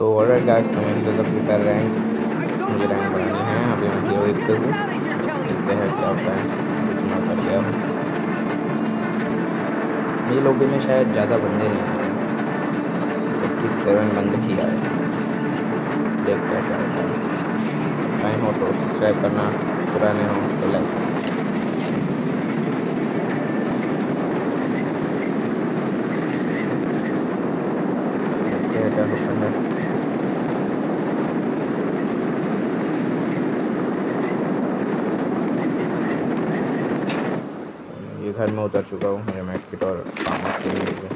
So alright guys, तो मेरी गजब के सारे रैंक मुझे रैंक बनाने हैं। अभी मैं जीरो इक्कीस देखते हैं क्या होता है, इतना कर लिया हूँ। ये लोग में शायद ज़्यादा बंदे नहीं हैं, 57 बंदे ही आए, देखते हैं क्या होता है। टाइम हो तो सब्सक्राइब करना, पुराने हो तो लाइक। ये घर में उतर चुका हूँ, मुझे मैट किट और सामान भी मिल गया,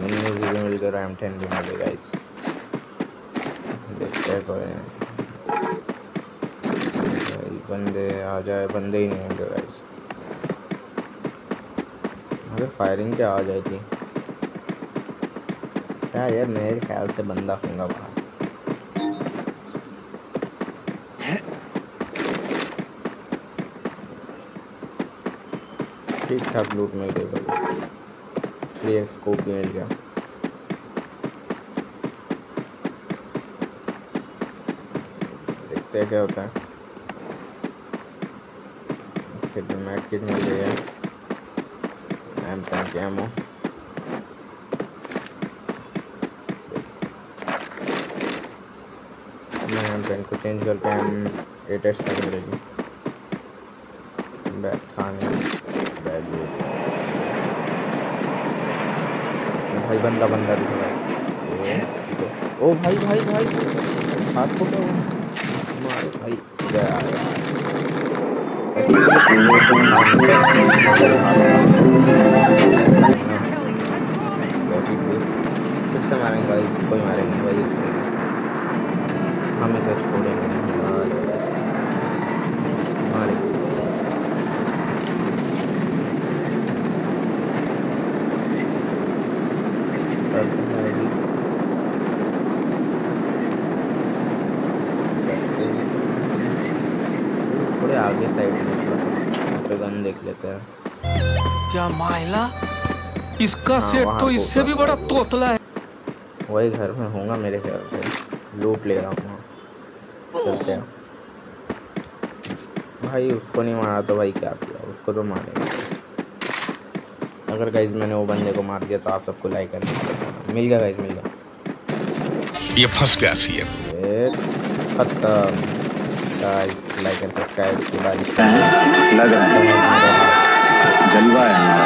मिनी म्यूजिक भी मिल गया, RAM 10 भी मिल गया। इस देखते हैं बंदे आ जाए, बंदे ही नहीं है गाइस। अरे फायरिंग क्या आ जाएगी क्या यार, मेरे ख्याल से बंदा होगा वहाँ। ठीक ठाक लूट मिल गई, 3x स्कोप भी मिल गया। देखते हैं क्या होता है। फिर मैट किट मिल गई है, M5 एमो। M10 को चेंज करके M8S तक मिलेगी। भाई बंदा दिख रहा है। ओ भाई भाई भाई हाथ को भाई फिर मारेंगे भाई, कोई मारेंगे भाई, हमें सच छोड़ेंगे हमारे। थोड़े आगे साइड में पे गन देख लेते हैं। क्या मायला, इसका सेट तो इससे भी बड़ा तोतला है। वही घर में होगा मेरे ख्याल से, लूट ले रहा हूँ। चलते हैं भाई, उसको नहीं मारा तो भाई क्या किया, उसको तो मारेंगे। अगर गाइस मैंने वो बंदे को मार दिया तो आप सबको लाइक करना। मिल गया गाइस, मिल गया, ये फंस गया CM guys. Like and subscribe की बारिश लग रहा है, जलवा है हमारा।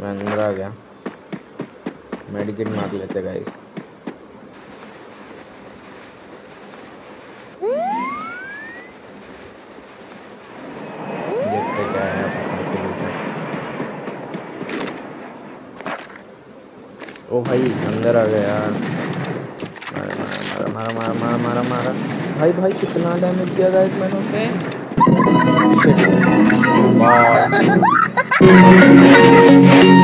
मैं अंदर आ गया, मेडिकेट मार लेते गाइस। ओ भाई अंदर आ गया, मारा मारा मारा मारा मारा मारा भाई भाई, कितना डैमेज किया गाइस मैंने उसे। वाह।